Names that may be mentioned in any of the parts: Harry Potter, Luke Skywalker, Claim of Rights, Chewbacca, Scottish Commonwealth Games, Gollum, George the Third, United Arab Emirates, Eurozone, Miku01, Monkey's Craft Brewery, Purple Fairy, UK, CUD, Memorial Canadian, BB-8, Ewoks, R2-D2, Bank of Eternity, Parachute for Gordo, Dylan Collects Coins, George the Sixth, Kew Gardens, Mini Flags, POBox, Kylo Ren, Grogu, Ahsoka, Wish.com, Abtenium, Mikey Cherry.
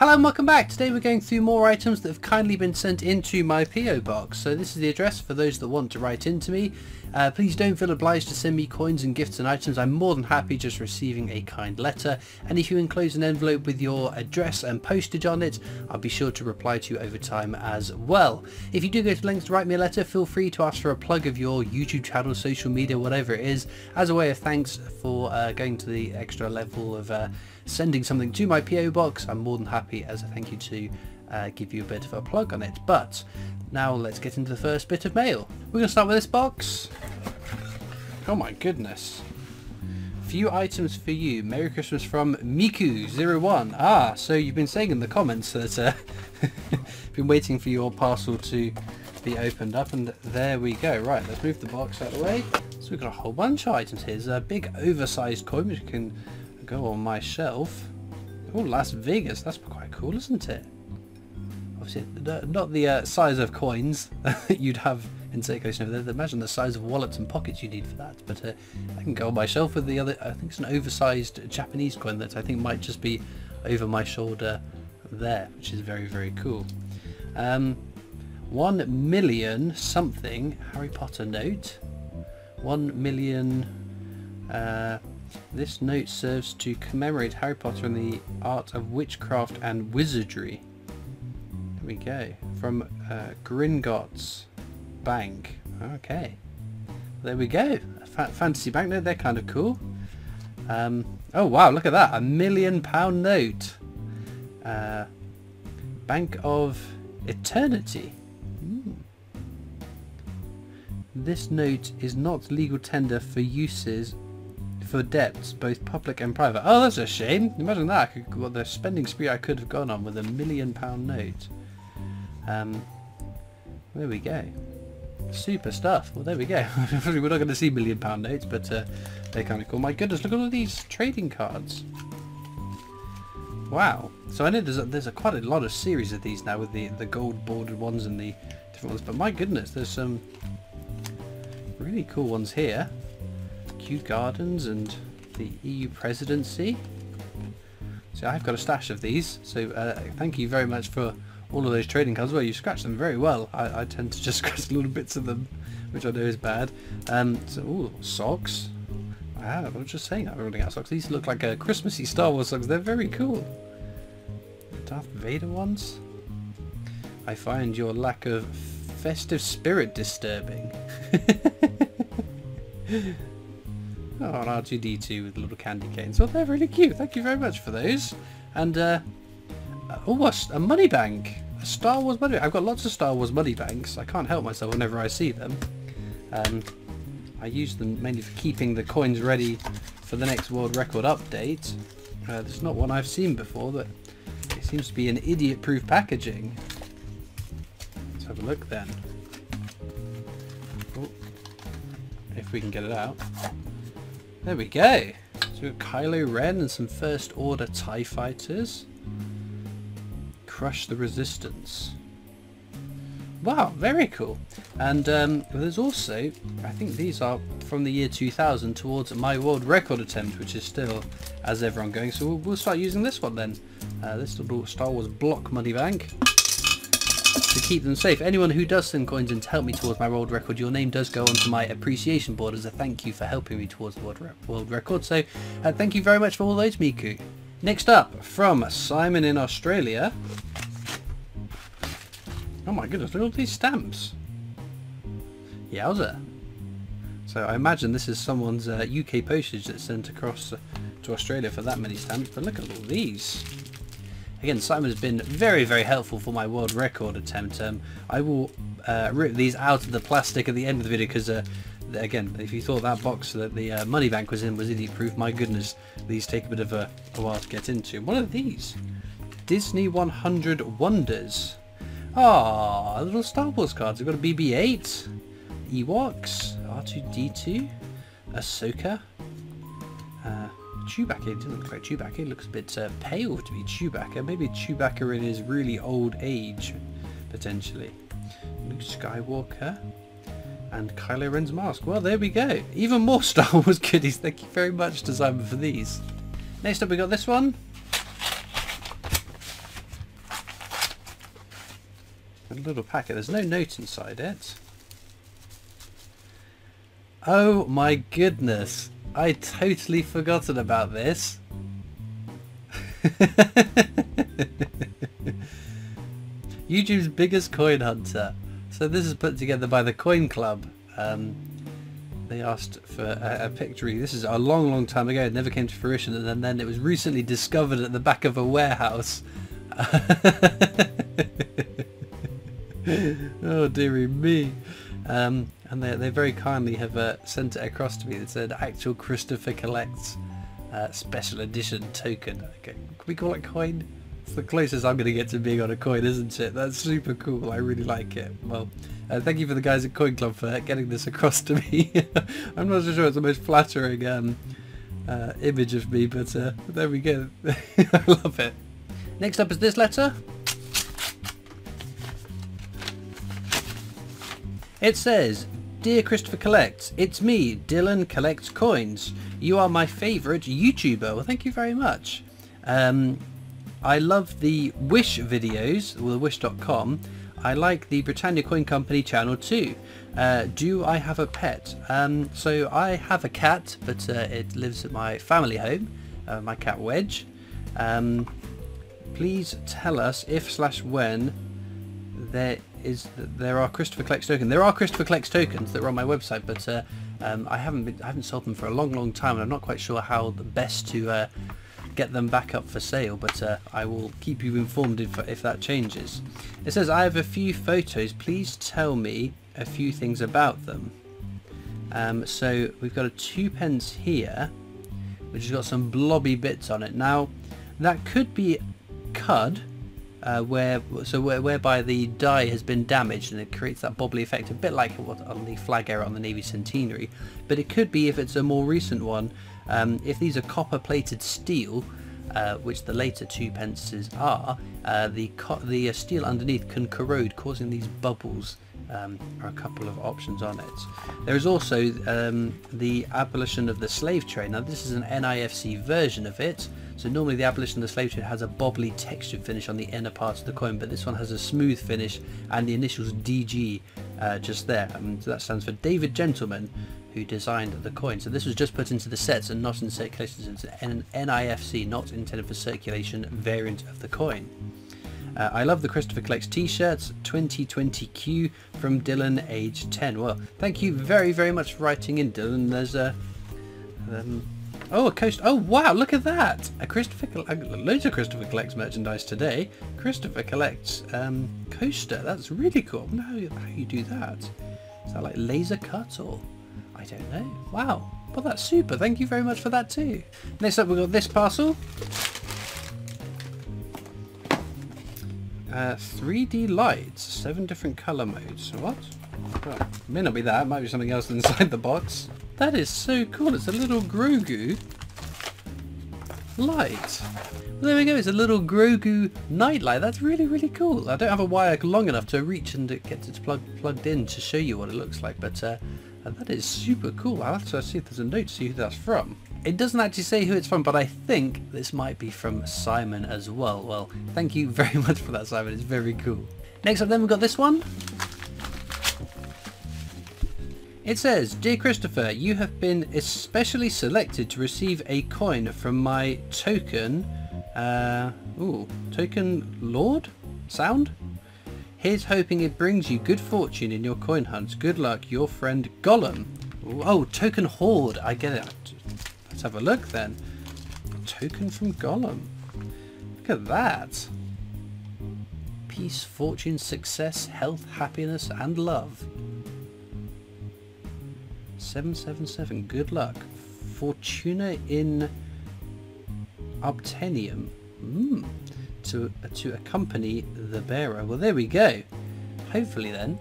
Hello and welcome back. Today we're going through more items that have kindly been sent into my P.O. box. So this is the address for those that want to write in to me. Please don't feel obliged to send me coins and gifts and items. I'm more than happy just receiving a kind letter. And if you enclose an envelope with your address and postage on it, I'll be sure to reply to you over time as well. If you do go to lengths to write me a letter, feel free to ask for a plug of your YouTube channel, social media, whatever it is, as a way of thanks for going to the extra level of sending something to my P.O. box. I'm more than happy as a thank you to give you a bit of a plug on it. But now let's get into the first bit of mail. We're gonna start with this box. Oh my goodness. Few items for you. Merry Christmas from Miku01. Ah, so you've been saying in the comments that been waiting for your parcel to be opened up, and there we go. Right, let's move the box out of the way. So we've got a whole bunch of items here. There's a big oversized coin which can go on my shelf. Oh, Las Vegas. That's quite cool, isn't it? Obviously, not the size of coins that you'd have in Seiko's over there. Imagine the size of wallets and pockets you need for that. But I can go on my shelf with the other. I think it's an oversized Japanese coin that I think might just be over my shoulder there, which is very, very cool. 1 million something Harry Potter note. 1 million. This note serves to commemorate Harry Potter and the art of witchcraft and wizardry. Here we go. From Gringotts Bank. Okay. There we go. Fantasy banknote. They're kind of cool. Oh wow, look at that. £1 million note. Bank of Eternity. This note is not legal tender for uses for debts, both public and private. Oh, that's a shame. Imagine that. What the spending spree I could have gone on with £1 million note. There we go. Super stuff. Well, there we go. We're not going to see £1 million notes, but they're kind of cool. My goodness, look at all these trading cards. Wow. So I know there's quite a lot of series of these now, with the gold bordered ones and the different ones, but my goodness, there's some really cool ones here. Kew Gardens and the EU presidency. So I've got a stash of these, so thank you very much for all of those trading cards. Well, you scratch them very well. I tend to just scratch little bits of them, which I know is bad. So, ooh, socks. Wow, I was just saying I'm running out of socks. These look like Christmassy Star Wars socks. They're very cool. Darth Vader ones. I find your lack of festive spirit disturbing. Oh, an R2-D2 with little candy canes. Well, they're really cute. Thank you very much for those. And, oh, a money bank. A Star Wars money bank. I've got lots of Star Wars money banks. I can't help myself whenever I see them. I use them mainly for keeping the coins ready for the next world record update. There's not one I've seen before, but it seems to be an idiot-proof packaging. Let's have a look then. Oh, if we can get it out. There we go. So we've got Kylo Ren and some First Order TIE fighters. Crush the Resistance. Wow, very cool. And there's also, I think these are from the year 2000 towards my world record attempt, which is still as ever ongoing. So we'll start using this one then. This little Star Wars block money bank. To keep them safe. Anyone who does send coins in to help me towards my world record, your name does go onto my appreciation board as a thank you for helping me towards the world record. So thank you very much for all those, Miku. Next up, from Simon in Australia. Oh my goodness, look at all these stamps. Yowza. So I imagine this is someone's UK postage that's sent across to Australia for that many stamps, but look at all these. Again, Simon's been very, very helpful for my world record attempt. I will rip these out of the plastic at the end of the video because, again, if you thought that box that the money bank was in was idiot-proof, my goodness, these take a bit of a while to get into. What are these? Disney 100 Wonders. Ah, little Star Wars cards. We've got a BB-8, Ewoks, R2-D2, Ahsoka. Chewbacca. It doesn't look like Chewbacca. It looks a bit pale to be Chewbacca. Maybe Chewbacca in his really old age, potentially. Luke Skywalker and Kylo Ren's mask. Well, there we go. Even more Star Wars goodies. Thank you very much to Simon for these. Next up, we got this one. a little packet. There's no note inside it. Oh my goodness, I totally forgotten about this. YouTube's biggest coin hunter. So this is put together by the Coin Club. They asked for a picture. This is a long time ago. It never came to fruition, and then it was recently discovered at the back of a warehouse. Oh dearie me. And they very kindly have sent it across to me. It said actual Christopher Collects special edition token. Okay, can we call it coin? It's the closest I'm going to get to being on a coin, isn't it? That's super cool. I really like it. Well, thank you for the guys at Coin Club for getting this across to me. I'm not so sure it's the most flattering image of me, but there we go. I love it. Next up is this letter. It says, Dear Christopher Collects, it's me, Dylan Collects Coins. You are my favourite YouTuber. Well, thank you very much. I love the Wish videos, well, the Wish.com. I like the Britannia Coin Company channel too. Do I have a pet? So I have a cat, but it lives at my family home, my cat Wedge. Please tell us if/when there are Christopher Collects tokens. There are Christopher Collects tokens that are on my website, but I haven't sold them for a long time, and I'm not quite sure how the best to get them back up for sale, but I will keep you informed if that changes. It says, I have a few photos, please tell me a few things about them. So we've got a 2p here which has got some blobby bits on it. Now that could be CUD, whereby the die has been damaged and it creates that bobbly effect, a bit like what on the flag era on the Navy Centenary, but it could be if it's a more recent one. If these are copper plated steel, which the later 2p are, the steel underneath can corrode, causing these bubbles. Are a couple of options on it. There is also the Abolition of the Slave Trade. Now this is an NIFC version of it, so normally the Abolition of the Slave Trade has a bobbly textured finish on the inner parts of the coin, but this one has a smooth finish and the initials DG just there. So that stands for David Gentleman, who designed the coin. So this was just put into the sets and not in circulation. It's an NIFC, not intended for circulation, variant of the coin. I love the Christopher Collects t-shirts, 2020Q from Dylan, age 10. Well, thank you very much for writing in, Dylan. There's a... oh, a coast... Oh, wow, look at that! A loads of Christopher Collects merchandise today. Christopher Collects coaster. That's really cool. I wonder how you do that. Is that like laser cut or... I don't know. Wow. Well, that's super. Thank you very much for that too. Next up, we've got this parcel. 3D lights, 7 different colour modes. What? Oh, may not be that, it might be something else inside the box. That is so cool, it's a little Grogu light. Well, there we go, it's a little Grogu nightlight. That's really cool. I don't have a wire long enough to reach and get it plugged in to show you what it looks like, but that is super cool. I'll have to see if there's a note to see who that's from. It doesn't actually say who it's from, but I think this might be from Simon as well. Well, thank you very much for that, Simon. It's very cool. Next up then, we've got this one. It says, Dear Christopher, you have been especially selected to receive a coin from my token... token lord? Sound? Here's hoping it brings you good fortune in your coin hunts. Good luck, your friend Gollum. Ooh, oh, token hoard. I get it. Let's have a look then. A token from Gollum. Look at that. Peace, fortune, success, health, happiness, and love. 777. Good luck. Fortuna in Abtenium. To accompany the bearer. Well, there we go. Hopefully then,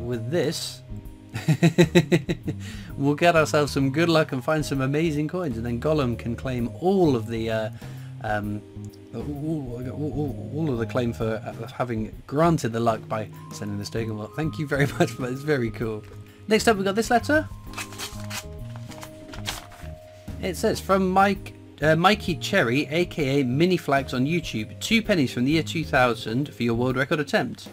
with this, we'll get ourselves some good luck and find some amazing coins, and then Gollum can claim all of the all of the claim for having granted the luck by sending this token. Well, thank you very much for that. It's very cool. Next up, we've got this letter. It says, from Mikey Cherry, aka Mini Flags on YouTube, 2p from the year 2000 for your world record attempt.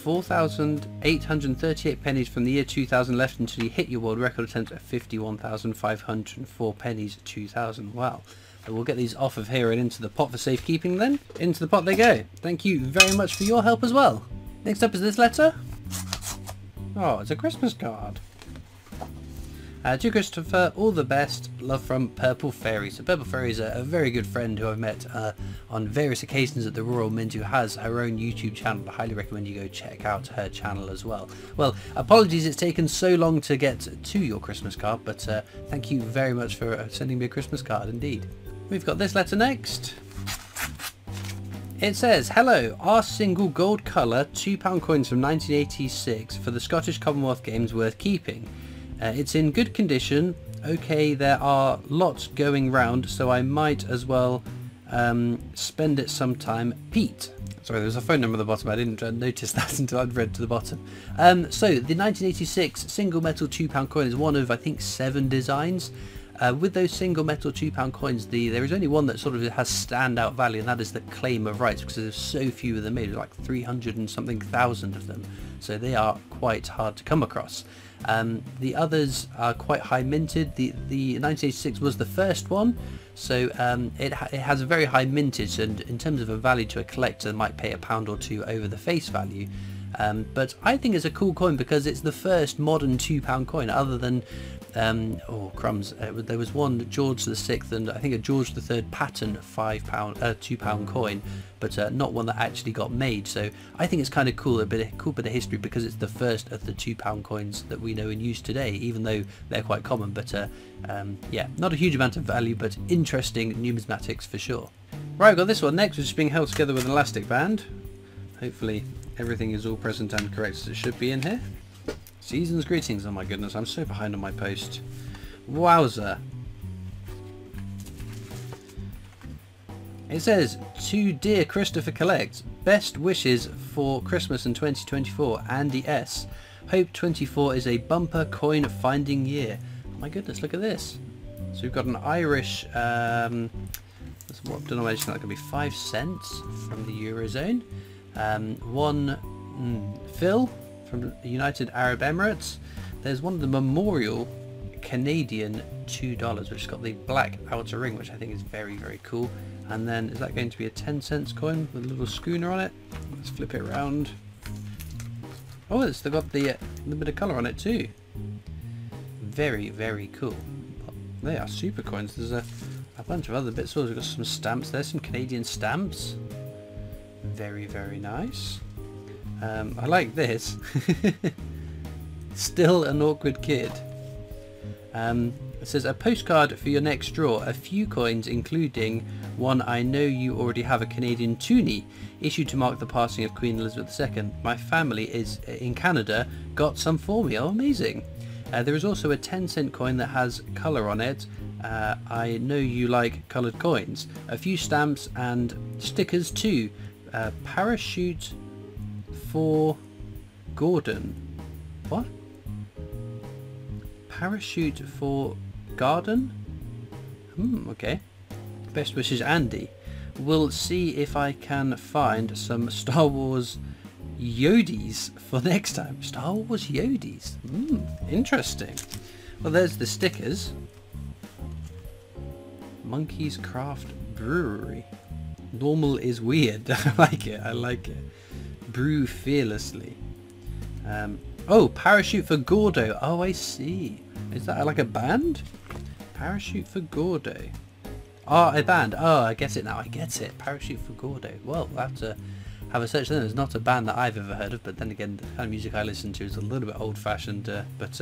4,838 pennies from the year 2000 left until you hit your world record attempt at 51,504 pennies 2000. Wow. So we'll get these off of here and into the pot for safekeeping then. Into the pot they go. Thank you very much for your help as well. Next up is this letter. Oh, it's a Christmas card. Dear Christopher, all the best. Love from Purple Fairy. So Purple Fairy is a very good friend who I've met on various occasions at the Royal Mint, who has her own YouTube channel. I highly recommend you go check out her channel as well. Well, apologies it's taken so long to get to your Christmas card, but thank you very much for sending me a Christmas card indeed. We've got this letter next. It says, hello, our single gold colour £2 coins from 1986 for the Scottish Commonwealth Games worth keeping. It's in good condition. Okay, there are lots going round, so I might as well spend it sometime. Pete. Sorry, there's a phone number at the bottom. I didn't notice that until I'd read to the bottom. So the 1986 single metal £2 coin is one of, I think, 7 designs. With those single metal £2 coins, there is only one that sort of has standout value, and that is the claim of rights, because there's so few of them made, like 300 and something thousand of them. So they are quite hard to come across. The others are quite high minted. The 1986 was the first one, so it has a very high mintage, and in terms of a value to a collector, they might pay £1 or 2 over the face value. But I think it's a cool coin because it's the first modern £2 coin, other than oh crumbs, there was one George the Sixth and I think a George the Third pattern £2 coin, but not one that actually got made. So I think it's kind of cool, a cool bit of history, because it's the first of the £2 coins that we know in use today, even though they're quite common. But yeah, not a huge amount of value, but interesting numismatics for sure. Right, we've got this one next, which is being held together with an elastic band. Hopefully everything is all present and correct as it should be in here. Season's greetings. Oh my goodness, I'm so behind on my post. Wowza. It says, to dear Christopher Collects, best wishes for Christmas in 2024, Andy S. Hope 24 is a bumper coin finding year. Oh my goodness, look at this. So we've got an Irish, what denomination, that could be 5 cents from the Eurozone. Phil from the United Arab Emirates. There's one of the memorial Canadian $2, which has got the black outer ring, which I think is very, very cool. And then is that going to be a 10 cents coin with a little schooner on it? Let's flip it around. Oh, it's got the little bit of colour on it too. Very, very cool. They are super coins. There's a bunch of other bits. We've got some stamps. There's some Canadian stamps. Very, very nice. I like this. Still an awkward kid. It says, a postcard for your next draw, a few coins including one I know you already have, a Canadian toonie, issued to mark the passing of Queen Elizabeth II. My family is in Canada, got some for me. Oh, amazing. There is also a 10 cent coin that has colour on it. I know you like coloured coins. A few stamps and stickers too. Parachute for Gordon. What? Parachute for Garden? Okay. Best wishes, Andy. We'll see if I can find some Star Wars Yodis for next time. Star Wars Yodis? Interesting. Well, there's the stickers. Monkey's Craft Brewery. Normal is weird. I like it, I like it. Brew fearlessly. Oh, Parachute for Gordo. Oh, I see. Is that like a band? Parachute for Gordo. Ah, a band. Oh, I get it now. I get it. Parachute for Gordo. Well, we'll have to have a search then. It's not a band that I've ever heard of, but then again, the kind of music I listen to is a little bit old-fashioned, but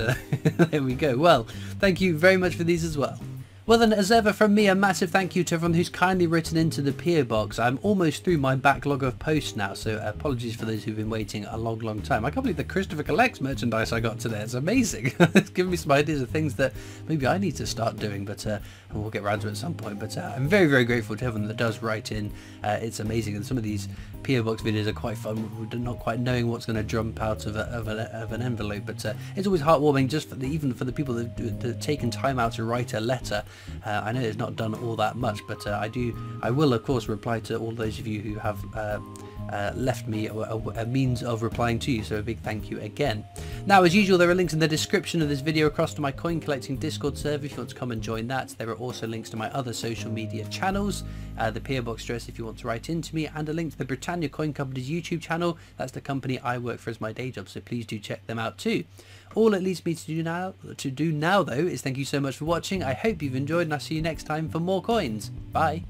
there we go. Well, thank you very much for these as well. Well then, as ever from me, a massive thank you to everyone who's kindly written into the PO Box. I'm almost through my backlog of posts now, so apologies for those who've been waiting a long, long time. I can't believe the Christopher Collects merchandise I got today. It's amazing. It's given me some ideas of things that maybe I need to start doing, but we'll get around to it at some point. But I'm very, very grateful to everyone that does write in. It's amazing, and some of these PO Box videos are quite fun. We're not quite knowing what's going to jump out of an envelope, but it's always heartwarming, just for even for the people that have taken time out to write a letter. I know it's not done all that much, but I will of course reply to all those of you who have left me a means of replying to you, so a big thank you again. Now, as usual, there are links in the description of this video across to my coin collecting Discord server if you want to come and join that. There are also links to my other social media channels, the PO Box address if you want to write into me, and a link to the Britannia Coin Company's YouTube channel. That's the company I work for as my day job, so please do check them out too. All it leaves me to do now, though, is thank you so much for watching. I hope you've enjoyed, and I'll see you next time for more coins. Bye.